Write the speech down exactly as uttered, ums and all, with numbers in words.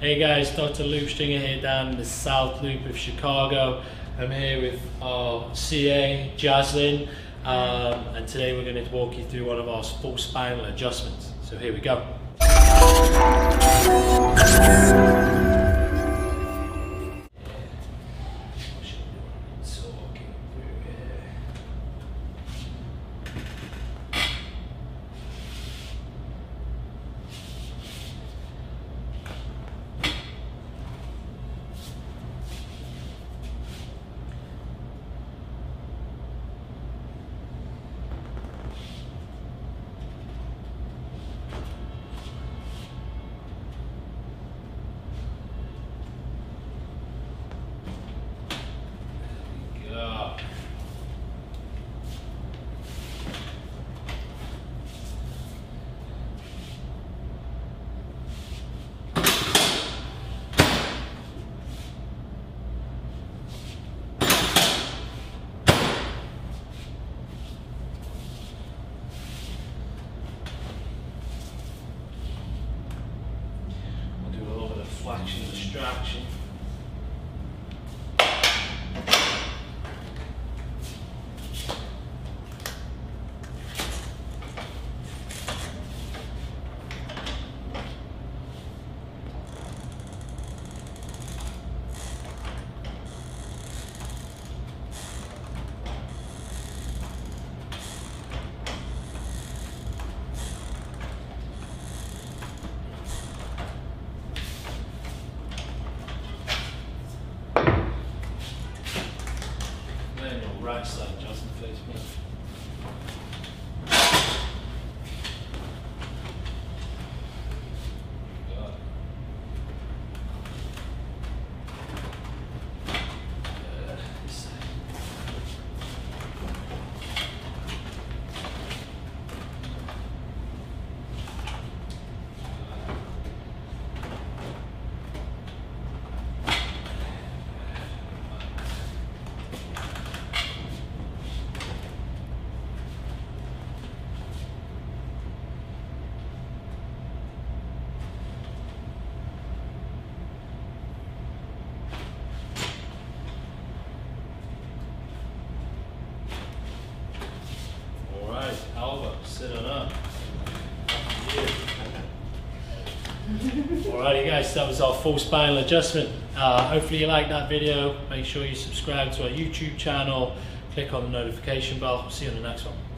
Hey guys, Doctor Luke Stinger here down in the South Loop of Chicago. I'm here with our C A, Jaslyn, um, and today we're going to walk you through one of our full spinal adjustments. So here we go. Flexion, distraction. Right side, Jaslyn, face me. Alrighty guys, that was our full spinal adjustment. Uh, hopefully you liked that video. Make sure you subscribe to our YouTube channel, click on the notification bell. See you on the next one.